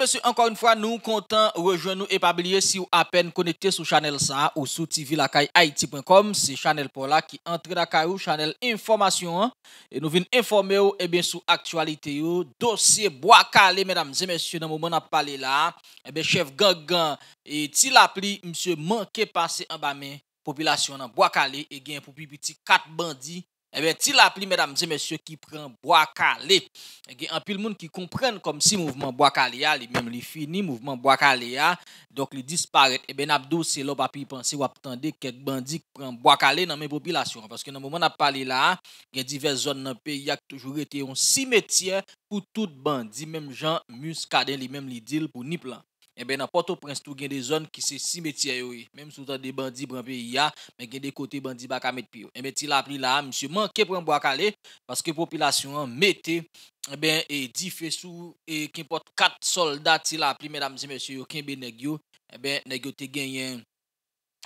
Monsieur, encore une fois, nous comptons rejoindre nous et pas oublier si vous à peine connecté sur Channel ça ou sur TV Lakay Haïti.com, c'est Channel pour là qui entre la caillou, Channel Information, et nous venons informer ou, et bien sur actualité ou, dossier bwa Kale, mesdames et messieurs, dans le moment où on a parlé là, et bien chef gang et Ti Lapli, monsieur, manqué passer en bas main, population dans bwa Kale, et bien pour petit 4 bandits. Eh bien, Ti Lapli, mesdames et messieurs, qui prend bwa Kale. Il y a un pile monde qui comprennent comme si mouvement bwa Kale a, lui-même lui fini, mouvement bwa Kale a, donc il disparaît. Eh bien, Abdou, c'est l'homme à penser ou à attendre quelques bandits qui prennent bwa Kale dans mes populations. Parce que dans le moment où on a parlé là, il y a diverses zones dans le pays qui ont toujours été un cimetière pour tout bandit, même Jean Muscadet, lui-même lui dit pour ni plan. Eh bien, dans Port-au-Prince, il y a des zones qui sont cimetières, même si vous avez des bandits dans le pays, mais il y a des côtés bandits qui mettent pire. Eh bien, Ti Lapli là, monsieur, manqué pour un bwa Kale, parce que la population mettait, eh bien, et 10 fessous, et qu'importe 4 soldats, Ti Lapli, mesdames et messieurs, qui ont été, eh bien, gagné.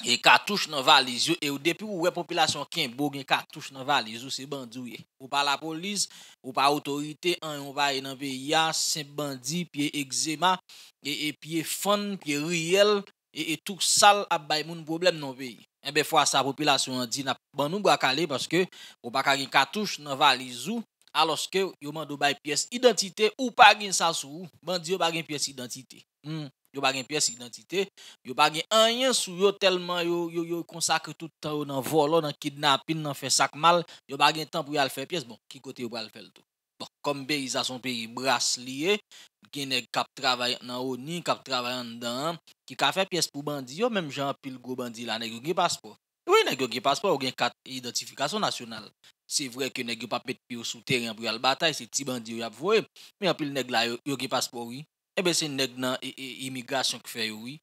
Et cartouche dans valise et depuis où la population qui a cartouche dans valise c'est bandouye ou pas la police ou pas autorité on va dans pays c'est bandit pied eczéma et pied fond pied riel et tout sale a bay moun problème dans pays et ben fois sa population dit n'a ban nou bwa Kale parce que ou pas ka gen cartouche dans valise alors que yo mando bay pièce identité ou pas gen ça sou bandi yo pa gen pièce identité yo pa gen pièce d'identité yo pa gen rien sou yo tellement yo consacre tout temps yo nan volant nan kidnapping nan fait sac mal yo pa gen temps pou yal faire pièce bon qui côté yo pral faire tout bon comme pays a son pays bras lié gen nèg k'ap travaille nan oni k'ap travaille en dedans qui ka fait pièce pour bandi yo même Jean pile gros bandi la nèg yo gen passeport oui nèg yo gen passeport ou gen carte identification nationale c'est vrai que nèg yo pa pète pied sous terrain pou yal bataille c'est ti bandi yo a voye mais en pile nèg la yo gen passeport oui. Eh bien, c'est une nèg nan immigration qui fait, oui.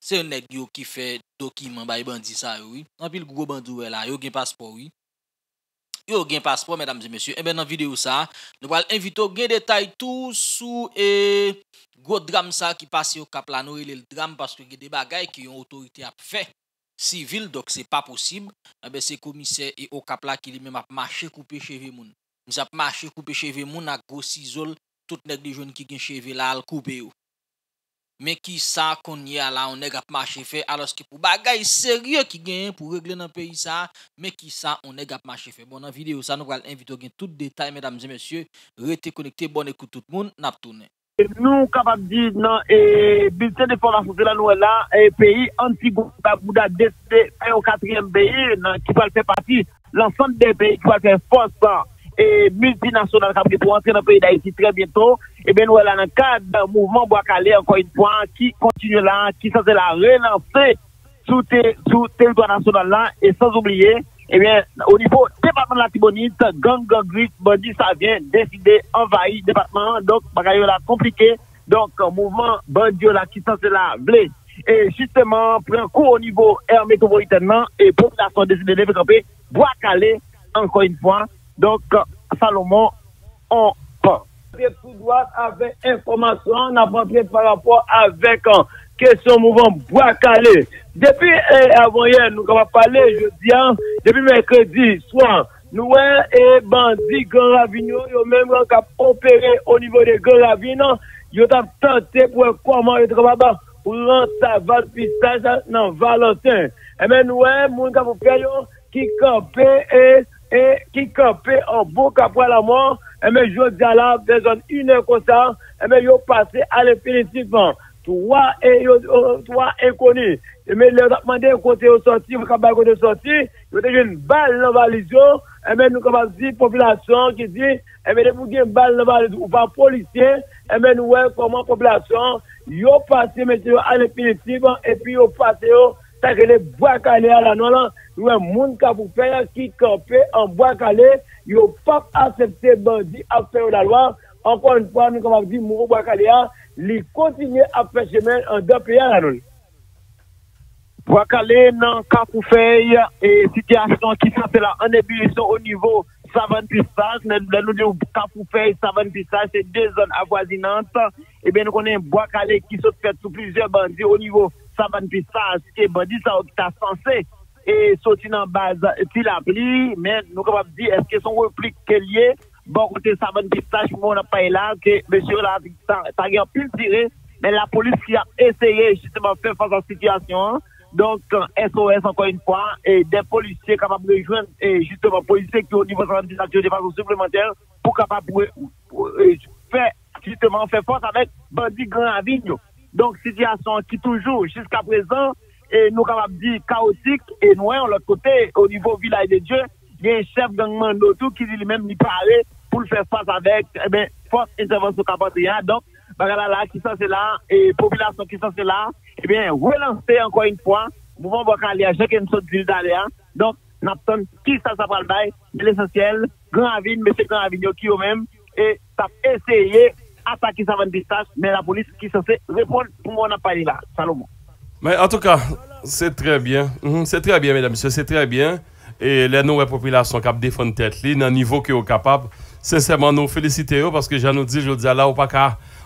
C'est une nèg qui fait document bay bandi ça, oui. En pile gros bandou là, yo gen passeport, oui. Yo gen passeport, mesdames et messieurs. Eh bien, dans vidéo ça, nous allons inviter gen détail tout sous gros drame ça qui passe au Cap la nou le drame parce que gen des bagay qui ont autorité à faire. Civil, donc c'est pas possible. Eh bien, c'est commissaire et au Cap la qui lui-même a marché couper cheveux moun. Nous a marché couper cheveux moun à gros ciseaux. Tout nèg de jeune qui gen cheve là al couper yo mais qui ça qu'on y a là on nèg a marché fait alors que pour bagay sérieux qui gagne pour régler dans pays ça mais qui ça on nèg a marché fait bon dans vidéo ça nous va inviter gen tout détail mesdames et messieurs restez connectés bonne écoute tout le monde n'a tourner nous capable dire non et bulletin de formation de la nouvelle là et pays anti-Bouda DCP au 4e pays qui va faire partie l'ensemble des pays qui va faire force et multinationales qui pour entrer dans le pays d'Haïti très bientôt. Et bien, nous, là, dans le cadre du mouvement bwa Kale, encore une fois, qui continue là, qui s'en est là, relancer sous le territoire national là, et sans oublier, et bien, au niveau département de la Tibonite, gang, gris, bandit, ça vient décider, envahir le département, donc, bagaille là, compliqué, donc, mouvement bandit là, qui s'en est là, blé. Et justement, prend cours au niveau air métropolitaine, et population décide de développer, bwa Kale, encore une fois, donc, Salomon, on part. Tout droit avec information, on a parlé par rapport avec question mouvement bwa Kale. Depuis avant-hier, nous avons parlé, je dis, depuis mercredi soir, nous avons bandits Grand Ravine, nous même opéré au niveau de Grand Ravine, nous avons tenté pour comment ils travaillent pour rentrer pistage dans Valentin. Et bien, nous avons qui campait et qui campait en boucle après la mort, et bien, je dis à la, des zones une heure comme ça, et bien, ils ont passé à l'infinitivement. Trois inconnus. Et bien, ils ont demandé côté au sorti, vous avez côté sorti, ils ont déjà une balle dans la valise, et bien, nous avons dit, population qui dit, et bien, vous avez une balle dans la valise, ou pas policier, et bien, nous voyons comment population, ils ont passé, messieurs, à l'infinitivement, et puis, ils ont passé, tant que les bwa Kale à la non, nous avons monde qui campait en bwa Kale, ils n'ont pas accepté bandit à faire la loi. Encore une fois, nous avons dit, mon bwa Kale, ils continuent à faire chemin en deux pays à la non. Bwa Kale, non, Kapoufeuille, et situation qui s'appelle en ébullition au niveau Savane Pistage. Nous disons Kapoufeuille, Savane Pistage, c'est deux zones avoisinantes. Et bien, nous connaissons bwa Kale qui se fait sous plusieurs bandits au niveau savane puis ça que bandit ça qui t'a censé et sorti dans base Ti Lapli, mais nous capable dire est-ce que son réplique lié bon côté savane puis ça moi n'a pas là que monsieur là t'as rien plus tiré, mais la police qui a essayé justement faire face à la situation. Donc, SOS, encore une fois, et des policiers capables de rejoindre, et justement, policiers qui, au niveau de la situation, des façons supplémentaires, pour capables de faire, justement, faire force avec bandit Grand Avignon. Donc, situation qui, toujours, jusqu'à présent, et nous capables de dire chaotique, et nous, de l'autre côté, au niveau village de Dieu, il y a un chef gang Mandotou qui dit lui-même, il paraît, pour le faire face avec, eh ben, force intervention capatrienne. Donc, là, qui sont là, et population qui sont là, eh bien, relancer encore une fois, mouvement bwa Kale, chacun une sorte d'île d'aléa. Donc, n'attend qui ça va le bail, l'essentiel, Grand Avignon, monsieur Grand Avignon qui eux-mêmes, et ça essayer attaquer sa vente pistache, mais la police qui censée répondre pour moi n'a pas parlé là, Salomon. Mais en tout cas, c'est très bien. C'est très bien, mesdames et messieurs, c'est très bien. Et les nouvelles populations qui défendent tête, dans le niveau qu'ils sont capables, sincèrement, nous félicitons parce que j'en nous dis, je dis là,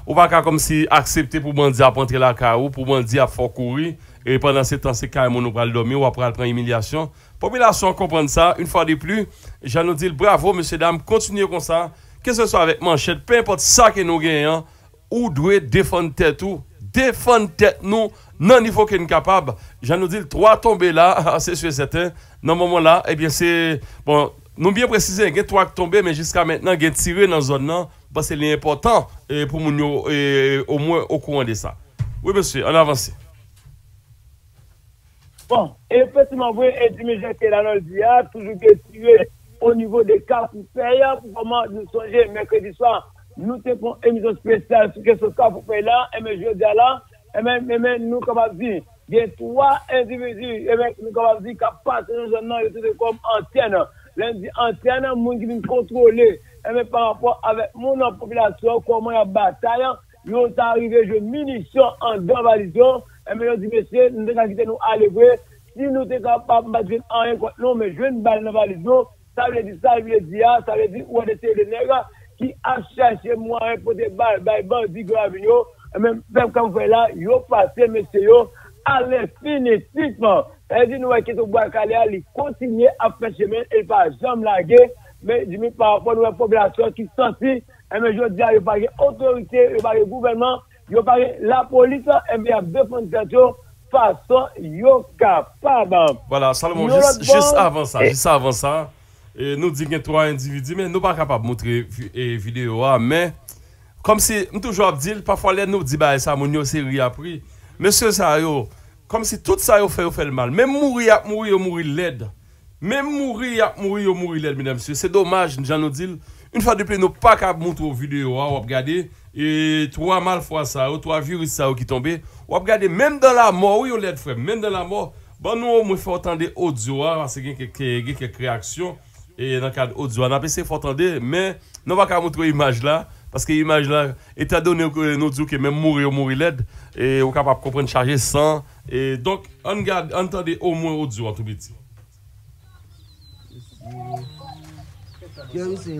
ou pas comme si accepter pour bandit à entrer la caou, pour bandit à fort courir, et pendant ce temps, c'est carrément nous pral dormir ou après prendre humiliation. Population comprendre ça, une fois de plus, j'en nous dis bravo, monsieur, dame, continuez comme ça, que ce soit avec manchette, peu importe ça que nous gagnons, ou doit défendre tête ou, défendre tête nous, non niveau qu'on est capable. J'en nous dis trois tombés là, c'est sûr certain, dans le moment là, eh bien c'est, bon, nous bien préciser, il y a trois tombés, mais jusqu'à maintenant, il y a tiré dans la zone là. Parce que c'est important pour nous au moins au courant de ça. Oui, monsieur, on avance. Bon, effectivement, vous avez dit, mais j'ai la l'ODIA, toujours tiré au niveau des cas pour faire. Comment nous songer mercredi soir, nous avons une émission spéciale sur ce cas pour faire là, et je dis là, et même nous, comme on dit, il y a trois individus, et même nous, comme on dit, qui passent dans un an, ils sont comme anciennes. Lundi, anciennes, nous qui contrôler. Et mais par rapport avec mon population, comment il y a bataille, ils ont arrivé, je munition en deux valisions, et mais ils ont dit, monsieur, nous devons quitter nous à l'épreuve, si nous sommes capables de battre en rien contre nous, mais je ne balle dans la valise, ça veut dire, où est-ce le nègre qui a cherché moyen pour des balles, bandit Gravigno, et même quand vous faites là, ils ont passé, monsieur, à l'infinitivement. C'est-à-dire, nous, qui sommes au bwa Kale, ils continuent à faire chemin, et pas jamais laguer. Mais dis-moi par rapport à la population qui sont sensible, et bien je dis à l'autorité, à le gouvernement, à la police, et bien à défendre de façon capable. Voilà, Salomon, juste avant ça, et nous disons qu'il y a trois individus, mais nous ne sommes pas capables de montrer la vidéo, mais comme si, nous toujours dit, parfois les nous disent, ça, mon série appris. Monsieur Sayo, comme si tout ça fait le mal, même mourir l'aide. Même mourir, mesdames et messieurs. C'est dommage, j'en nous dis. Une fois de plus, nous pas qu'à montrer aux vidéos, ou regarder, et trois malfrats ça, ou trois virus ça, qui tombent, ou regarder, même dans la mort, oui, on l'aide, frère, même dans la mort, bon, nous, on faut entendre audio, parce qu'il y a quelques réactions, et dans le cadre audio, on a pensé, faut entendre, mais, nous pas qu'à montrer l'image là, parce que l'image là, étant donné que nous disons que même mourir l'aide, et on est capable de comprendre, charger sans, et donc, on regarde, entendez au moins audio, en tout petit. C'est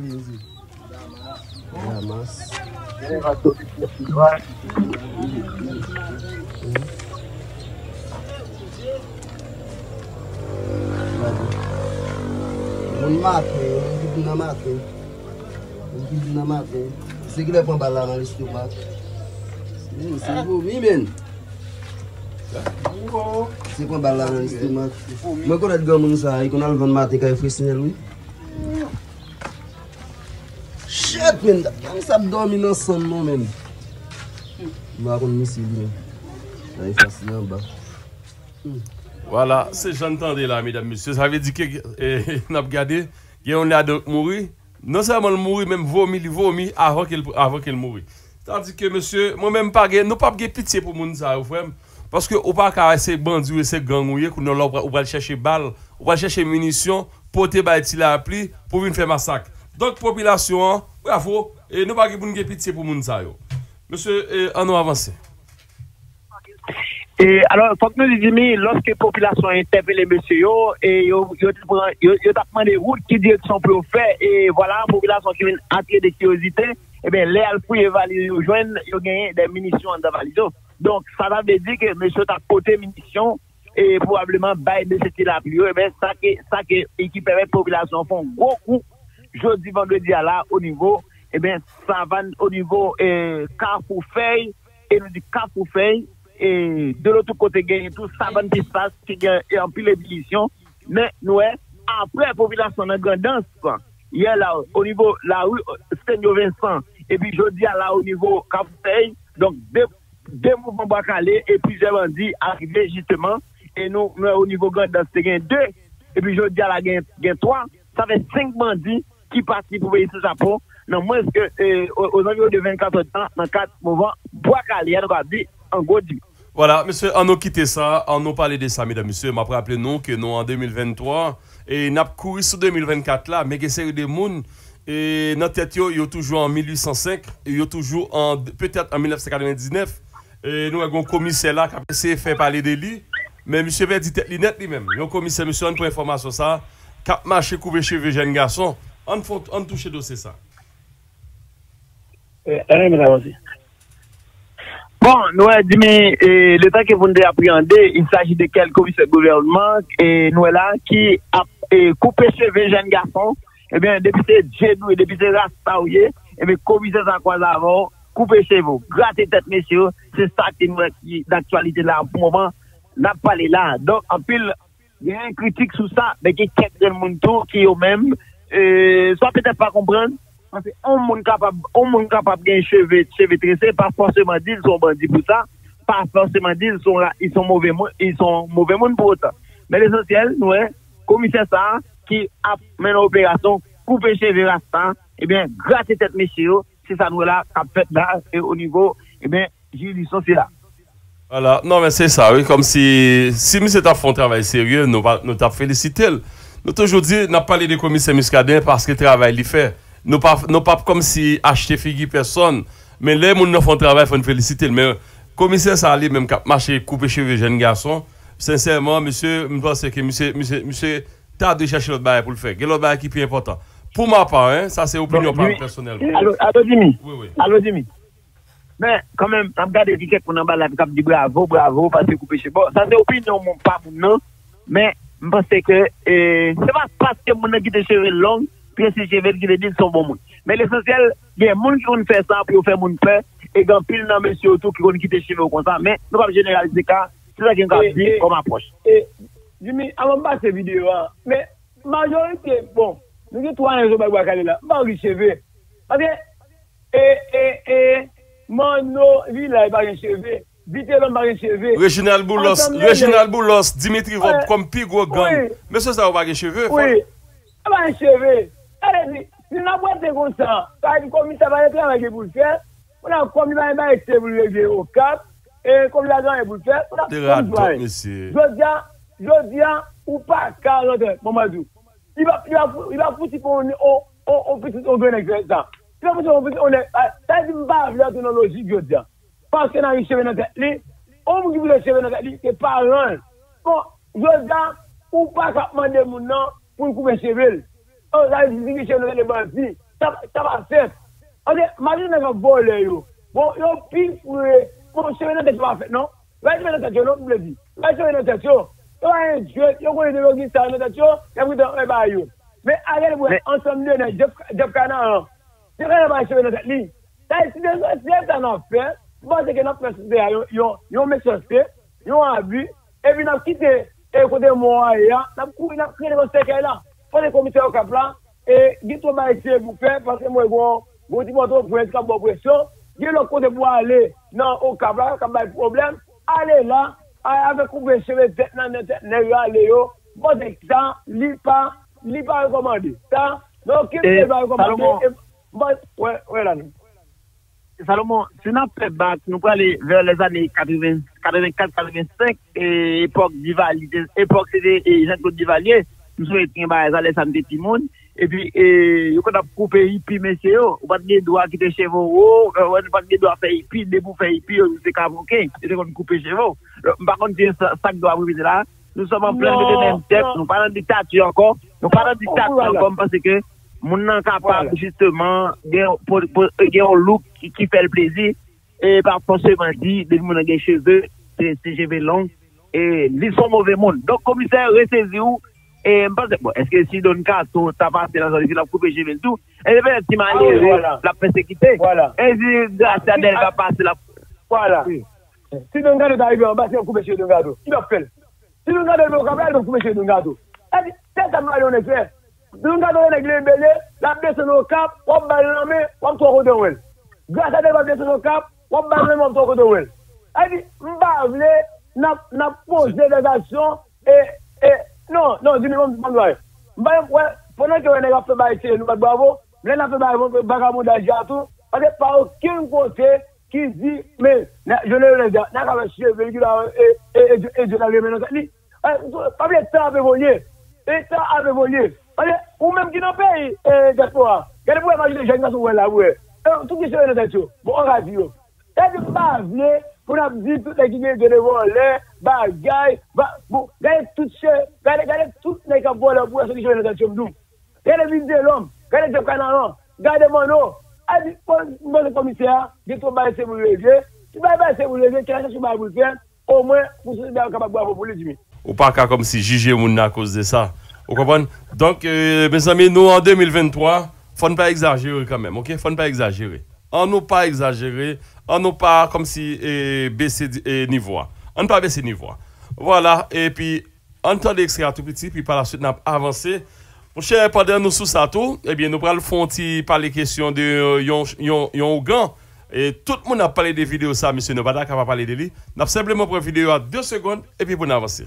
qui prend balle dans l'estomac? C'est vous, même. C'est quoi balle dans l'estomac? Moi, quand je gagne ça, il a le vent matin quand il fait oui. Chut, même, ça dormit dans son nom même. Voilà, c'est j'entendais là, mesdames, messieurs. Ça veut dire que n'a pas gardé, il y a un là donc mourir. Non seulement mourir, même vomir avant qu'elle mourir. Tandis que monsieur, moi-même pas, nous pas pitié pour moun ça, frère. Parce que au pas ces bandits et ces gangs qu'on va chercher balles, on va chercher munitions, porter ba Ti Lapli pour venir faire massacre. Donc population, bravo, et nous pas de pitié pour moun ça yo. Monsieur, on nous avance. Et alors faut que nous disions lorsque population interpelle monsieur yo et yo tapement des routes qui direction pour faire et voilà population qui vient attirer des curiosités, et ben les alfouilles valise rejoindre, yo gagner des munitions dans valise. Donc, ça va veut dire que monsieur t'a porté munitions et probablement bail de cette la pluie. Mais ça qui permet population font gros coup jeudi vendredi à là au niveau et ben ça va au niveau Carrefour Feuille et nous dit Carrefour Feuille et de l'autre côté gagne tout ça va qui passe qui est en pile ébullition mais nous après la population en grandance hier là au niveau la rue Seigneur Vincent et puis jeudi à là au niveau Carrefour Feuille donc deux mouvements bwa Kale et plusieurs bandits arrivés justement et nous au niveau grandance c'est gagne deux et puis jeudi à la gagne trois ça fait 5 bandits qui partent pour payer sous Japon. Non, moins que, aux environs de 24 ans, dans 4 mouvements, bwa Kale, en gros, voilà, monsieur, on a quitté ça, on a parlé de ça, mesdames, messieurs. M'a rappelé nous que nous, en 2023, et n'a pas couru sur 2024 là, mais que série de monde, et notre tête, yo toujours en 1805, yo toujours en, peut-être en 1999, et nous avons un commissaire là qui a essayé de faire parler de lui, mais monsieur, il a dit tête net lui-même. Yo commissaire, monsieur, on prend information ça, cap marché, couvert cheveux, jeune garçon, on touche dossier ça. Bon, nous avons dit, mais le temps que vous nous appréhendez, il s'agit de quel commissaire gouvernement, et nous là, qui a coupé cheveux jeunes garçons, et bien, député Djedou et député Rastaouye, et bien, commissaire Zankwazavon, coupé cheveux, grattez tête, messieurs, c'est ça qui est d'actualité là, pour le moment, n'a pas les là. Donc, en pile, il y a un critique sur ça, mais qui est quelqu'un qui eux-mêmes, soit peut-être pas comprendre, parce qu'on monde capable de cheveux tressés, pas forcément dire qu'ils sont bandits pour ça, pas forcément dire qu'ils sont mauvais monde pour ça. Mais l'essentiel, nous, commissaire ça, qui a mené l'opération, couper cheveux rasta, eh bien, gratter tête, messieurs, c'est ça nous là, qu'a fait là, et au niveau, eh bien, juridiction, c'est là. Voilà, non, mais c'est ça, oui, comme si monsieur t'a fait un travail sérieux, nous t'a félicité. Nous toujours dit, nous parlé des commissaires Muscadin parce que le travail il fait. Nous ne pas comme si acheter figu personne, mais les gens font travail, il faut nous féliciter. Mais le commissaire Salé, même quand marché couper cheveux jeunes garçons, sincèrement, monsieur, je pense que monsieur t'as de chercher l'autre bail pour le faire. Quel autre bail qui est plus important? Pour ma part, hein, ça c'est opinion personnelle. Allô, Jimmy. Oui. Allô, Jimmy. Mais quand même, on regarde quelqu'un qui en bas là, qui dit bravo, parce que couper cheveux. Bon, ça c'est opinion, mon pape, non, mais je pense que c'est pas parce que mon qui des cheveux longs. Puis si je veux dire qu'ils sont bons monde. Mais l'essentiel, il y a des gens qui vont faire ça pour faire mon père et quand pile dans monsieur tout qui vont quitter chez vous comme ça. Mais nous pas généraliser ça. C'est ça qui est dit comme approche. Et Jimmy, avant de passer vidéo, mais majorité, bon, nous dit toi un jour bwa Kale là, pas riche cheveux. Parce que mono villa pas riche cheveux. Régional Boulos, Dimitri Vop comme plus gros gang. Mais ça va pas cheveux. Oui. Pas un cheveux. Allez, si nous avons comme ça, comme ça va être travail pour le faire, on a comme il va être pour le lever au cap, et comme l'argent est pour le faire, on a comme monsieur. Jodia ou pas, Carlotte, Mamadou. Il va foutre pour on petit on gagne avec ça. Il va foutre on est, ça dit pas la technologie Jodia. Parce que dans les cheveux dans tête, lui, on qui veut les cheveux dans tête, c'est pas rien. Bon, Jodia ou pas demander mon nom. Pour couper cheveux, on a dit que cheveux les bandits, ça va faire. On est malgré nos voleurs, bon, ils ont pire pour mon cheveux ne t'es pas fait, non? Là je vais noter non, vous le dites. Là je vais noter non. Il y a un dieu, il y a un dieu qui s'en note non. Il y a un dieu qui s'en note non. Mais allez vous ensemble les neuf, neuf canards. C'est rien à cheveux note non. Ça c'est des en enfer. Parce que notre président, ils ont méchanceté, ils ont abus, et puis ils ont quitté. Et côté moi, il a créé des conseils là. Pour les commissaires au cap là, et il faut essayer de vous faire, parce que moi, je dis, moi, je vais être capable de pression. Il y a le côté pour aller au cap là, il n'y a pas de problème. Allez là, avec vous, les cheveux de tête, ça, il n'est pas recommandé. Ça, donc, il n'est pas recommandé. Voilà. Salomon, si nous faisons bac, nous pouvons aller vers les années 84-85, et époque Divalier, époque c'était Jean-Claude Divalier, nous sommes écrits par les allées samedi Timoun, et puis, nous avons coupé hippie, messieurs, nous n'avons pas de doigts qui étaient chez vous, nous n'avons pas de doigts faire hippie, debout faire hippie, nous sommes cavoqués, nous avons coupé chez vous. Par contre, c'est un sac de doigts, vous voyez là, nous sommes en plein de même tête, nous parlons de dictature encore, parce que, mon nom capable justement, il y a un look qui fait le plaisir et pas forcément dit, les gens qui ont cheveux, c'est cheveux longs, et ils sont mauvais monde. Donc, commissaire, ressaisis-vous, et je pense, bon, est-ce que si Don Cato, t'as passé dans la zone, a coupé cheveux tout, et bien, si Marie, la persécuté, et si grâce à elle, va passer la. Voilà. Si Don Cato est arrivé en bas, c'est un coupé chez Don Cato. Il va faire. Si Don Cato est au Cabral, il va couper chez Don Cato. C'est un marionnette, frère. Don Cato est le belé, la personne au cap, on va l'enlever, on va le retourner. Grâce à elle, la personne au cap, on va l'enlever, on va le retourner. Elle dit, Mbavle, n'a posé des actions et. Non, non, dis-moi, pendant que on a fait bailler, nous bravo, mais on a fait bailler, bagarre d'argent tout, parce que par aucun côté qui dit, mais je ne le dis pas, n'a pas marché, véhicule et je l'avais maintenant, pas bien ça avait volé, et ça avait volé, ou même qui n'en paye, d'accord, quel est le problème avec les gens qui sont là, ouais, tout qui se fait dans la tête, bon on radio, c'est pas vrai. Pour la visite, toutes les Guinéens de voler, bagaille, regardez toutes ces, regardez toutes les capotes pour ceux qui sont dans le chambre. Regardez les villes de l'homme, regardez les canards, regardez mon nom. Allez, mon commissaire, je tombe à essayer de vous lever. Tu vas essayer de vous lever, tu vas chercher à vous faire, au moins, vous serez capable de vous lever. Ou pas comme si juger mon à cause de ça. Vous comprenez? Donc, mes amis, nous en 2023, faut ne pas exagérer quand même, ok? Faut ne pas exagérer. On n'a pas exagéré, on n'a pas comme si baissé niveau. On n'a pas baissé niveau. Voilà, et puis, on tend l'extrait tout petit, puis par la suite, on a avancé. Mon cher, pendant nous sous ça tout, eh bien, nous prenons le par les questions de Yon Ougan. Et tout le monde a parlé des vidéos, ça, monsieur Nobada, qui va parler de lui. Nous avons simplement pris une vidéo à 2 secondes, et puis, on avance.